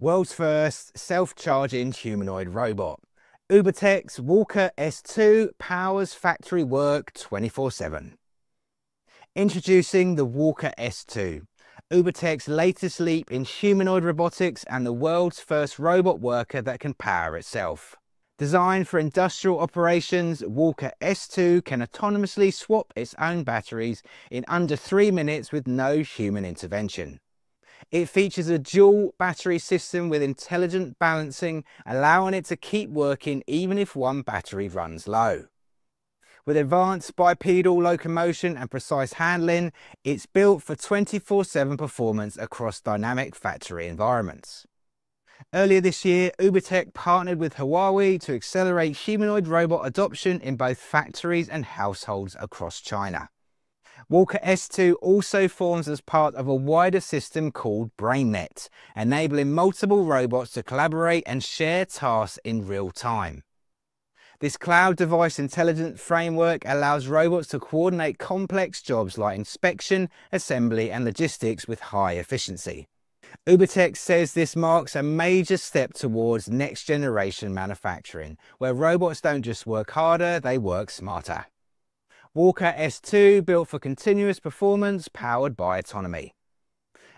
World's first self-charging humanoid robot. UBTech's Walker S2 powers factory work 24/7. Introducing the Walker S2, UBTech's latest leap in humanoid robotics and the world's first robot worker that can power itself. Designed for industrial operations, Walker S2 can autonomously swap its own batteries in under 3 minutes with no human intervention. It features a dual battery system with intelligent balancing, allowing it to keep working even if one battery runs low. With advanced bipedal locomotion and precise handling, it's built for 24/7 performance across dynamic factory environments. Earlier this year, UBTech partnered with Huawei to accelerate humanoid robot adoption in both factories and households across China. Walker S2 also forms as part of a wider system called BrainNet, enabling multiple robots to collaborate and share tasks in real time. This cloud device intelligence framework allows robots to coordinate complex jobs like inspection, assembly, and logistics with high efficiency. UBTech says this marks a major step towards next-generation manufacturing, where robots don't just work harder, they work smarter. Walker S2, built for continuous performance, powered by autonomy.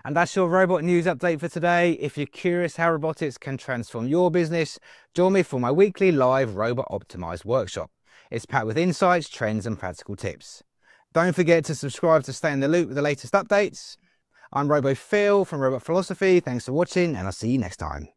And that's your robot news update for today. If you're curious how robotics can transform your business, join me for my weekly live Robot Optimized workshop. It's packed with insights, trends, and practical tips. Don't forget to subscribe to stay in the loop with the latest updates. I'm Robo Phil from Robot Philosophy. Thanks for watching, and I'll see you next time.